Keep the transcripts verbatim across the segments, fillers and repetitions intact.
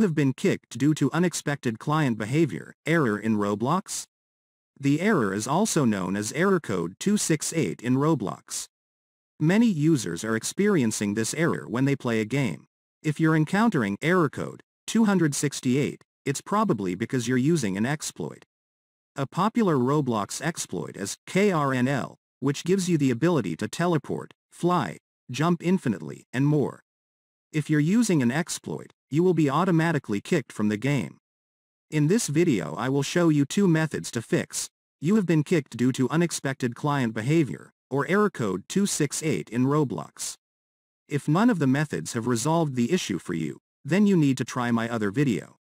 you have been kicked due to unexpected client behavior, error in Roblox? The error is also known as error code two six eight in Roblox. Many users are experiencing this error when they play a game. If you're encountering error code two sixty-eight, it's probably because you're using an exploit. A popular Roblox exploit is K R N L, which gives you the ability to teleport, fly, jump infinitely, and more. If you're using an exploit, you will be automatically kicked from the game. In this video I will show you two methods to fix. You have been kicked due to unexpected client behavior, or error code two sixty-eight in Roblox. If none of the methods have resolved the issue for you, then you need to try my other video.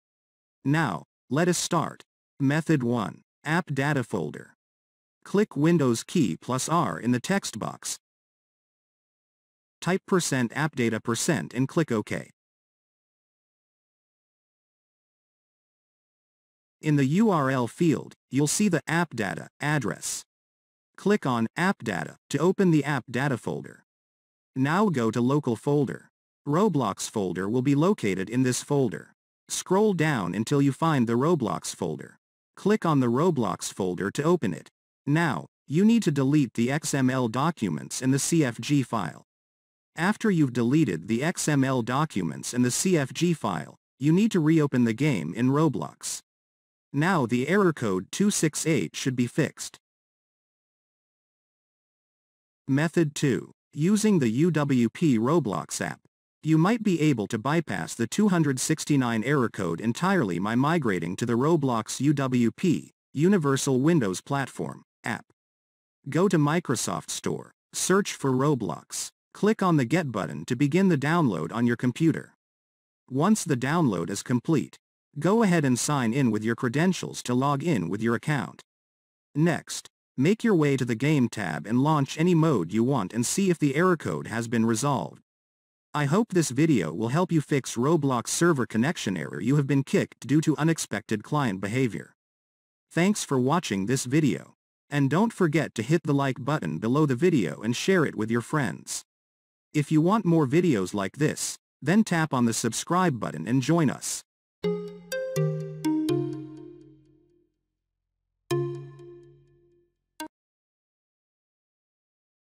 Now, let us start. Method one. App data folder. Click Windows key plus R in the text box. Type percent appdata percent and click OK. In the U R L field, you'll see the app data address. Click on app data to open the app data folder. Now go to local folder. Roblox folder will be located in this folder. Scroll down until you find the Roblox folder. Click on the Roblox folder to open it. Now, you need to delete the X M L documents and the C F G file. After you've deleted the X M L documents and the C F G file, you need to reopen the game in Roblox. Now the error code two sixty-eight should be fixed. Method two. Using the U W P Roblox app. You might be able to bypass the two sixty-nine error code entirely by migrating to the Roblox U W P, Universal Windows Platform, app. Go to Microsoft Store, search for Roblox. Click on the Get button to begin the download on your computer. Once the download is complete, go ahead and sign in with your credentials to log in with your account. Next, make your way to the Game tab and launch any mode you want and see if the error code has been resolved. I hope this video will help you fix Roblox server connection error you have been kicked due to unexpected client behavior. Thanks for watching this video, and don't forget to hit the like button below the video and share it with your friends. If you want more videos like this, then tap on the subscribe button and join us.